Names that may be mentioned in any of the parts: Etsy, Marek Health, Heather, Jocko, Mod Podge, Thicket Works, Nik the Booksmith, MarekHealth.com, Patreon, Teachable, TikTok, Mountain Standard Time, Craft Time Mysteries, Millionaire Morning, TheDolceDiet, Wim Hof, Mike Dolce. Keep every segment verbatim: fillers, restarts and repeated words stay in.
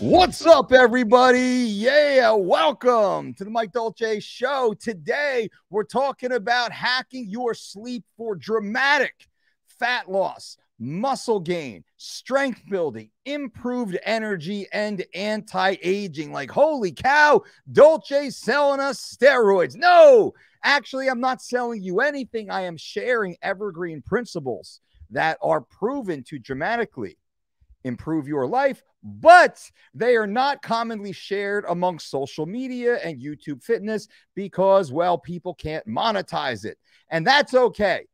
What's up, everybody? Yeah, welcome to the Mike Dolce Show. Today, we're talking about hacking your sleep for dramatic fat loss, muscle gain, strength building, improved energy, and anti-aging. Like, holy cow, Dolce's selling us steroids. No, actually, I'm not selling you anything. I am sharing evergreen principles that are proven to dramatically improve your life, but they are not commonly shared among social media and YouTube fitness because, well, people can't monetize it. And that's okay,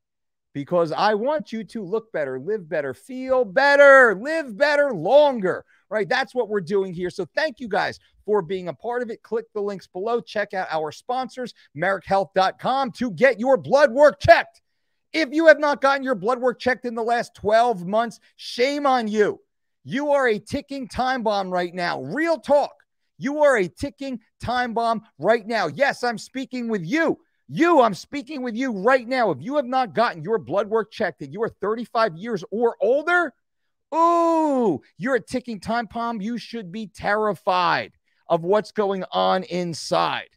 because I want you to look better, live better, feel better, live better longer, right? That's what we're doing here. So thank you guys for being a part of it. Click the links below. Check out our sponsors, Marek Health dot com, to get your blood work checked. If you have not gotten your blood work checked in the last twelve months, shame on you. You are a ticking time bomb right now. Real talk. You are a ticking time bomb right now. Yes, I'm speaking with you. You, I'm speaking with you right now. If you have not gotten your blood work checked and you are thirty-five years or older, ooh, you're a ticking time bomb. You should be terrified of what's going on inside.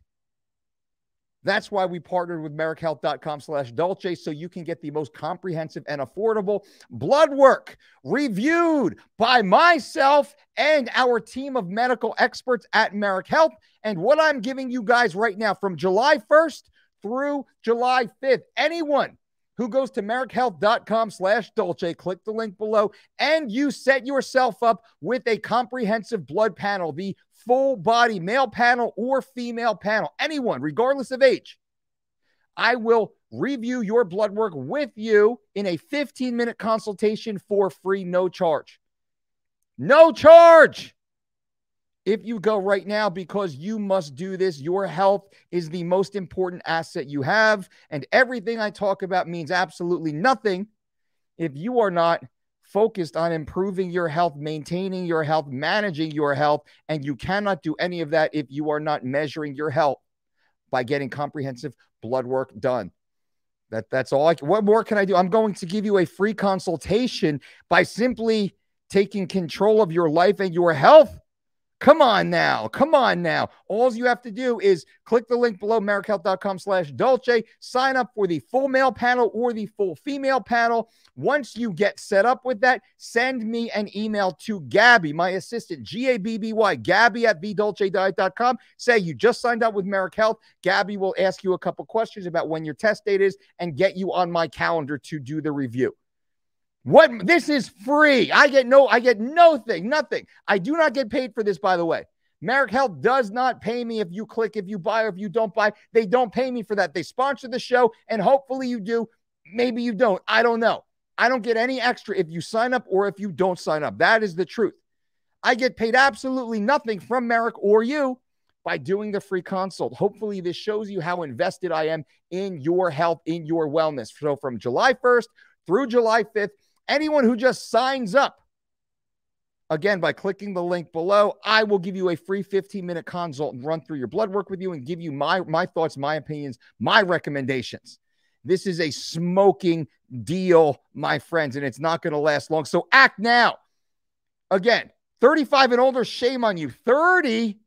That's why we partnered with Marek Health dot com slash Dolce, so you can get the most comprehensive and affordable blood work reviewed by myself and our team of medical experts at Marek Health. And what I'm giving you guys right now, from July first through July fifth, anyone who goes to Marek Health dot com slash Dolce, click the link below, and you set yourself up with a comprehensive blood panel, the full body male panel or female panel, anyone, regardless of age, I will review your blood work with you in a fifteen minute consultation for free, no charge. No charge. If you go right now, because you must do this. Your health is the most important asset you have, and everything I talk about means absolutely nothing if you are not focused on improving your health, maintaining your health, managing your health, and you cannot do any of that if you are not measuring your health by getting comprehensive blood work done. That, that's all I can. What more can I do? I'm going to give you a free consultation by simply taking control of your life and your health. Come on now. Come on now. All you have to do is click the link below, Marek Health dot com slash Dolce, sign up for the full male panel or the full female panel. Once you get set up with that, send me an email to Gabby, my assistant, G A B B Y, Gabby at The Dolce Diet dot com. Say you just signed up with Marek Health. Gabby will ask you a couple questions about when your test date is and get you on my calendar to do the review. What? This is free. I get no, I get nothing, nothing. I do not get paid for this, by the way. Marek Health does not pay me if you click, if you buy, or if you don't buy. They don't pay me for that. They sponsor the show, and hopefully you do. Maybe you don't. I don't know. I don't get any extra if you sign up or if you don't sign up. That is the truth. I get paid absolutely nothing from Marek or you by doing the free consult. Hopefully this shows you how invested I am in your health, in your wellness. So from July first through July fifth, anyone who just signs up, again, by clicking the link below, I will give you a free fifteen minute consult and run through your blood work with you and give you my, my thoughts, my opinions, my recommendations. This is a smoking deal, my friends, and it's not going to last long. So act now. Again, thirty-five and older, shame on you. thirty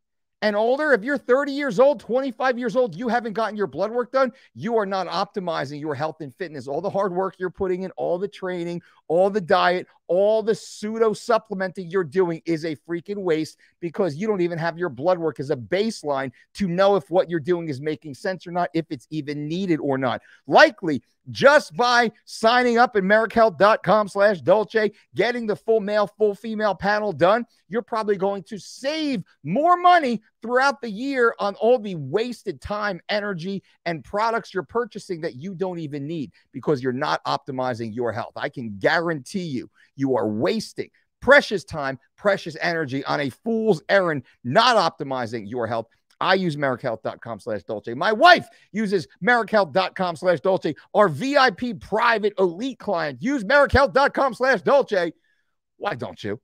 and older, if you're thirty years old, twenty-five years old, you haven't gotten your blood work done, you are not optimizing your health and fitness. All the hard work you're putting in, all the training, all the diet, all the pseudo supplementing you're doing is a freaking waste, because you don't even have your blood work as a baseline to know if what you're doing is making sense or not, if it's even needed or not. Likely, just by signing up at Marek Health dot com slash Dolce, getting the full male, full female panel done, you're probably going to save more money throughout the year on all the wasted time, energy, and products you're purchasing that you don't even need because you're not optimizing your health. I can guarantee you, you are wasting precious time, precious energy on a fool's errand, not optimizing your health. I use Marek Health dot com slash Dolce. My wife uses Marek Health dot com slash Dolce. Our V I P private elite client use Marek Health dot com slash Dolce. Why don't you?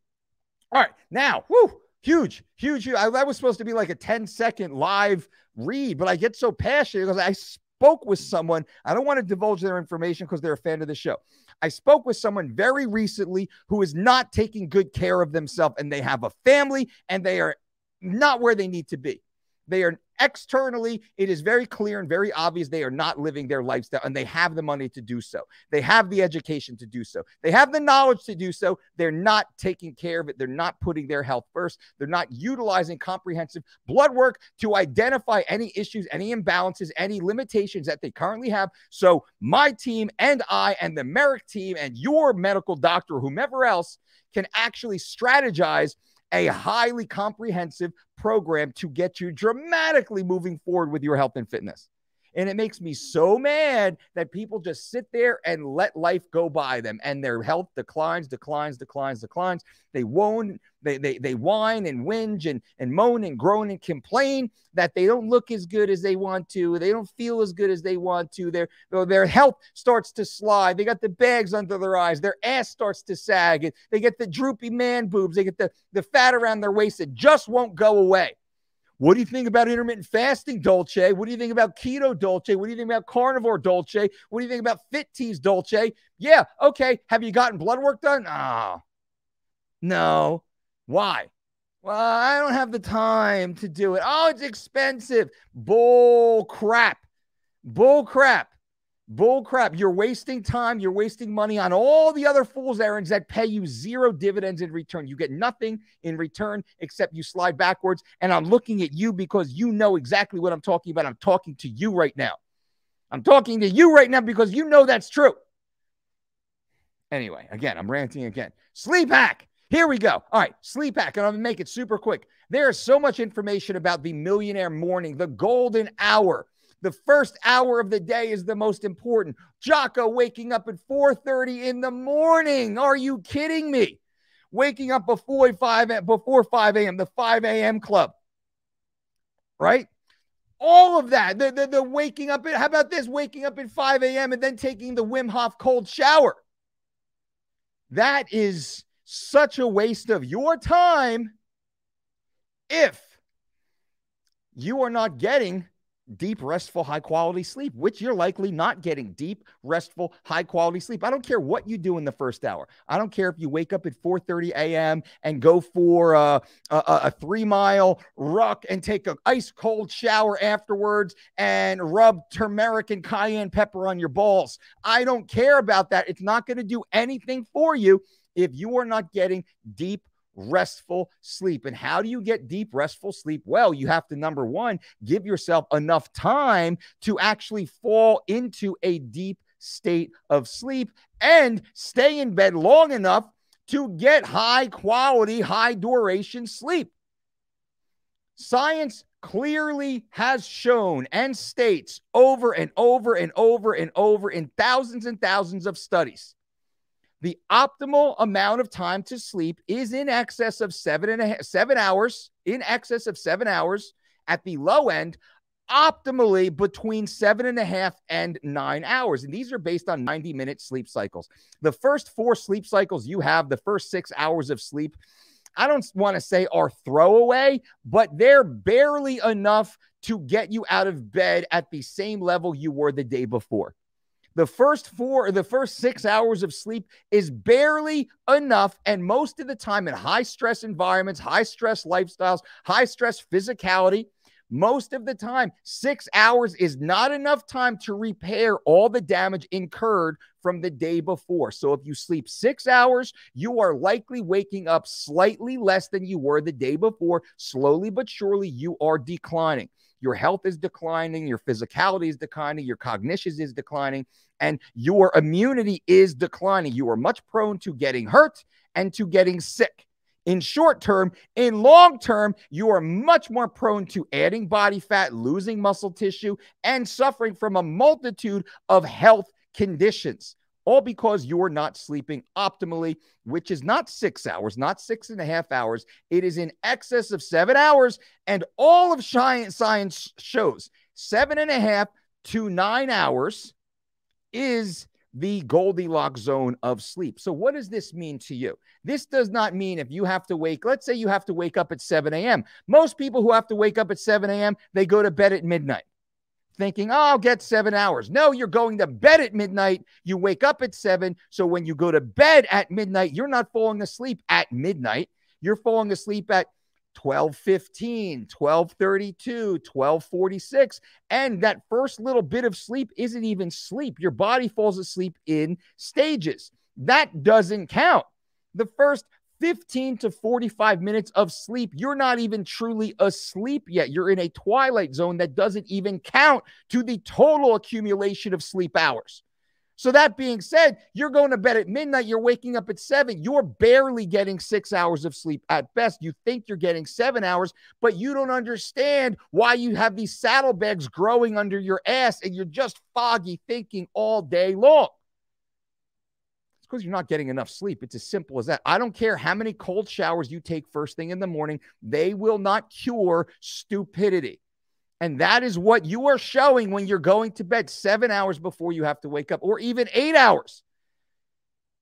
All right. Now, whoo, huge, huge, huge. I, that was supposed to be like a ten second live read, but I get so passionate because I spoke with someone. I don't want to divulge their information because they're a fan of the show. I spoke with someone very recently who is not taking good care of themselves, and they have a family and they are not where they need to be. They are externally, it is very clear and very obvious they are not living their lifestyle, and they have the money to do so. They have the education to do so. They have the knowledge to do so. They're not taking care of it. They're not putting their health first. They're not utilizing comprehensive blood work to identify any issues, any imbalances, any limitations that they currently have. So my team and I and the Marek team and your medical doctor, whomever else, can actually strategize a highly comprehensive program to get you dramatically moving forward with your health and fitness. And it makes me so mad that people just sit there and let life go by them, and their health declines, declines, declines, declines. They won't, they, they, they whine and whinge and, and moan and groan and complain that they don't look as good as they want to. They don't feel as good as they want to. Their, their health starts to slide. They got the bags under their eyes. Their ass starts to sag. They get the droopy man boobs. They get the, the fat around their waist that just won't go away. What do you think about intermittent fasting, Dolce? What do you think about keto, Dolce? What do you think about carnivore, Dolce? What do you think about fit teas, Dolce? Yeah, okay. Have you gotten blood work done? Oh, no. Why? Well, I don't have the time to do it. Oh, it's expensive. Bull crap. Bull crap. Bull crap. You're wasting time. You're wasting money on all the other fool's errands that pay you zero dividends in return. You get nothing in return except you slide backwards. And I'm looking at you because you know exactly what I'm talking about. I'm talking to you right now. I'm talking to you right now because you know that's true. Anyway, again, I'm ranting again. Sleep hack. Here we go. All right, sleep hack, and I'm going to make it super quick. There is so much information about the millionaire morning, the golden hour. The first hour of the day is the most important. Jocko waking up at four thirty in the morning. Are you kidding me? Waking up before five, before five a m, the five a m club, right? All of that, the, the, the waking up, at, how about this? Waking up at five a m and then taking the Wim Hof cold shower. That is such a waste of your time if you are not getting deep, restful, high-quality sleep, which you're likely not getting deep, restful, high-quality sleep. I don't care what you do in the first hour. I don't care if you wake up at four thirty a m and go for a, a, a three-mile ruck and take an ice-cold shower afterwards and rub turmeric and cayenne pepper on your balls. I don't care about that. It's not going to do anything for you if you are not getting deep, restful sleep. And how do you get deep, restful sleep? Well, you have to, number one, give yourself enough time to actually fall into a deep state of sleep and stay in bed long enough to get high quality, high duration sleep. Science clearly has shown and states over and over and over and over in thousands and thousands of studies, the optimal amount of time to sleep is in excess of seven and a half, seven hours, in excess of seven hours at the low end, optimally between seven and a half and nine hours. And these are based on ninety minute sleep cycles. The first four sleep cycles you have, the first six hours of sleep, I don't want to say are throwaway, but they're barely enough to get you out of bed at the same level you were the day before. The first four, the first six hours of sleep is barely enough. And most of the time in high stress environments, high stress lifestyles, high stress physicality, most of the time, six hours is not enough time to repair all the damage incurred from the day before. So if you sleep six hours, you are likely waking up slightly less than you were the day before. Slowly but surely, you are declining. Your health is declining, your physicality is declining, your cognition is declining, and your immunity is declining. You are much prone to getting hurt and to getting sick. In short term, in long term, you are much more prone to adding body fat, losing muscle tissue, and suffering from a multitude of health conditions, all because you're not sleeping optimally, which is not six hours, not six and a half hours. It is in excess of seven hours. And all of science shows seven and a half to nine hours is the Goldilocks zone of sleep. So what does this mean to you? This does not mean if you have to wake, let's say you have to wake up at seven a m Most people who have to wake up at seven a m, they go to bed at midnight. thinking, oh, I'll get seven hours. No, you're going to bed at midnight. You wake up at seven. So when you go to bed at midnight, you're not falling asleep at midnight. You're falling asleep at twelve fifteen, twelve thirty-two, twelve forty-six. And that first little bit of sleep isn't even sleep. Your body falls asleep in stages. That doesn't count. The first fifteen to forty-five minutes of sleep, you're not even truly asleep yet. You're in a twilight zone that doesn't even count to the total accumulation of sleep hours. So that being said, you're going to bed at midnight, you're waking up at seven, you're barely getting six hours of sleep at best. You think you're getting seven hours, but you don't understand why you have these saddlebags growing under your ass and you're just foggy thinking all day long. It's because you're not getting enough sleep. It's as simple as that. I don't care how many cold showers you take first thing in the morning, they will not cure stupidity. And that is what you are showing when you're going to bed seven hours before you have to wake up, or even eight hours.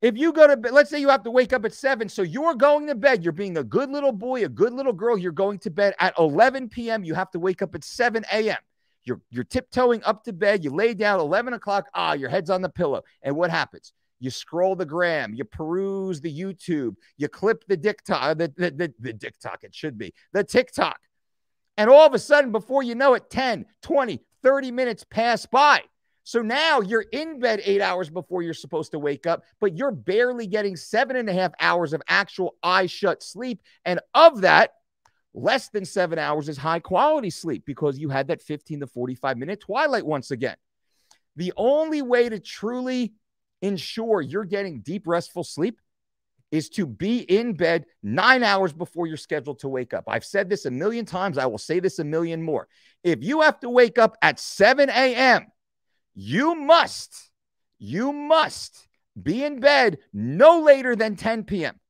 If you go to bed, let's say you have to wake up at seven. So you're going to bed. You're being a good little boy, a good little girl. You're going to bed at eleven P M You have to wake up at seven A M You're, you're tiptoeing up to bed. You lay down eleven o'clock. Ah, your head's on the pillow. And what happens? You scroll the gram, you peruse the YouTube, you clip the TikTok, the, the, the, the TikTok, it should be the TikTok. And all of a sudden, before you know it, ten, twenty, thirty minutes pass by. So now you're in bed eight hours before you're supposed to wake up, but you're barely getting seven and a half hours of actual eye shut sleep. And of that, less than seven hours is high quality sleep because you had that fifteen to forty-five minute twilight once again. The only way to truly ensure you're getting deep, restful sleep is to be in bed nine hours before you're scheduled to wake up. I've said this a million times. I will say this a million more. If you have to wake up at seven A M, you must, you must be in bed no later than ten P M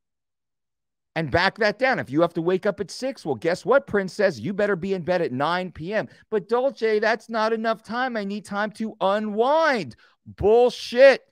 And back that down. If you have to wake up at six, well, guess what, princess? You better be in bed at nine P M But Dolce, that's not enough time. I need time to unwind. Bullshit.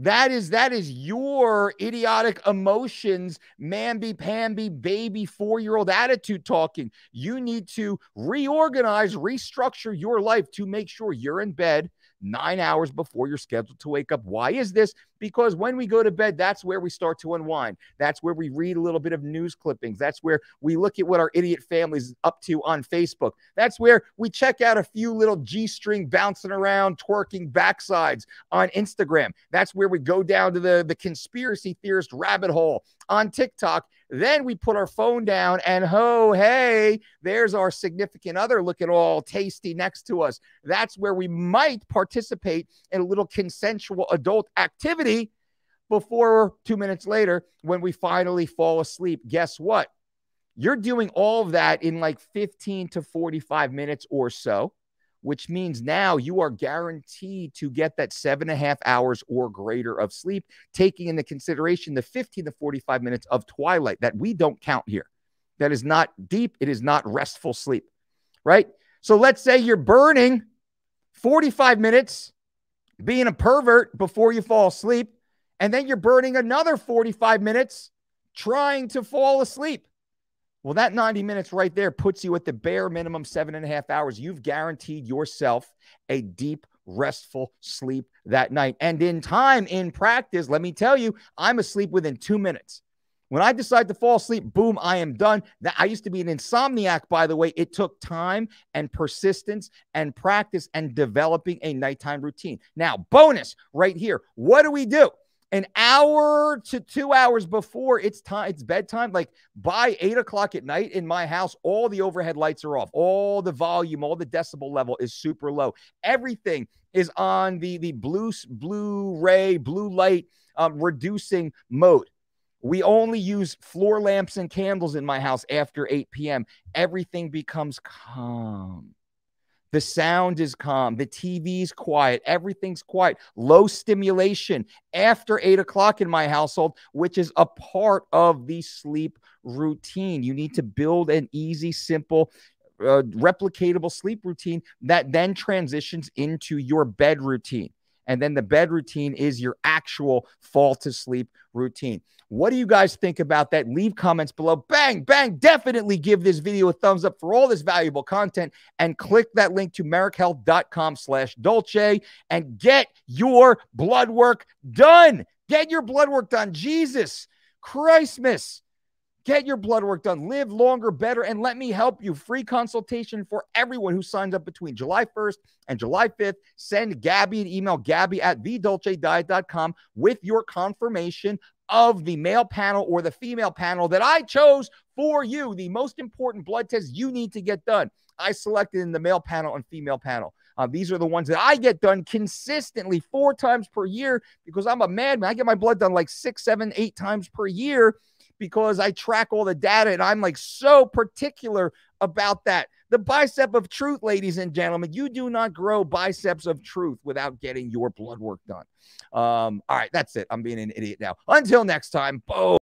That is, that is your idiotic emotions, mamby-pamby, baby, four-year-old attitude talking. You need to reorganize, restructure your life to make sure you're in bed nine hours before you're scheduled to wake up. Why is this? Because when we go to bed, that's where we start to unwind. That's where we read a little bit of news clippings. That's where we look at what our idiot family's up to on Facebook. That's where we check out a few little G-string bouncing around, twerking backsides on Instagram. That's where we go down to the, the conspiracy theorist rabbit hole on TikTok. Then we put our phone down and, oh, hey, there's our significant other looking all tasty next to us. That's where we might participate in a little consensual adult activity before two minutes later, when we finally fall asleep. Guess what? You're doing all of that in like fifteen to forty-five minutes or so, which means now you are guaranteed to get that seven and a half hours or greater of sleep, taking into consideration the fifteen to forty-five minutes of twilight that we don't count here. That is not deep. It is not restful sleep, right? So let's say you're burning forty-five minutes being a pervert before you fall asleep, and then you're burning another forty-five minutes trying to fall asleep. Well, that ninety minutes right there puts you at the bare minimum seven and a half hours. You've guaranteed yourself a deep, restful sleep that night. And in time, in practice, let me tell you, I'm asleep within two minutes. When I decide to fall asleep, boom, I am done. I used to be an insomniac, by the way. It took time and persistence and practice and developing a nighttime routine. Now, bonus right here. What do we do? An hour to two hours before it's time, it's bedtime, like by eight o'clock at night in my house, all the overhead lights are off. All the volume, all the decibel level is super low. Everything is on the, the blue, blue ray, blue light um, reducing mode. We only use floor lamps and candles in my house after eight P M Everything becomes calm. The sound is calm. The T V's quiet. Everything's quiet. Low stimulation after eight o'clock in my household, which is a part of the sleep routine. You need to build an easy, simple, uh, replicatable sleep routine that then transitions into your bed routine. And then the bed routine is your actual fall to sleep routine. What do you guys think about that? Leave comments below. Bang, bang. Definitely give this video a thumbs up for all this valuable content and click that link to Marek Health dot com slash Dolce and get your blood work done. Get your blood work done. Jesus Christmas. Get your blood work done. Live longer, better, and let me help you. Free consultation for everyone who signs up between July first and July fifth. Send Gabby an email, Gabby at the Dolce Diet dot com, with your confirmation of the male panel or the female panel that I chose for you. The most important blood test you need to get done. I selected in the male panel and female panel. Uh, these are the ones that I get done consistently four times per year because I'm a madman. I get my blood done like six, seven, eight times per year, because I track all the data and I'm like so particular about that. The bicep of truth, ladies and gentlemen, you do not grow biceps of truth without getting your blood work done. Um, all right, that's it. I'm being an idiot now. Until next time, boom.